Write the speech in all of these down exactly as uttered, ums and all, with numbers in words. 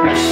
We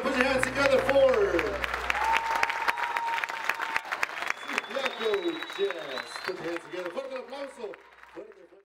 together, put your hands together for Cieplaco Jazz. Put your hands together. Fuerte el aplauso.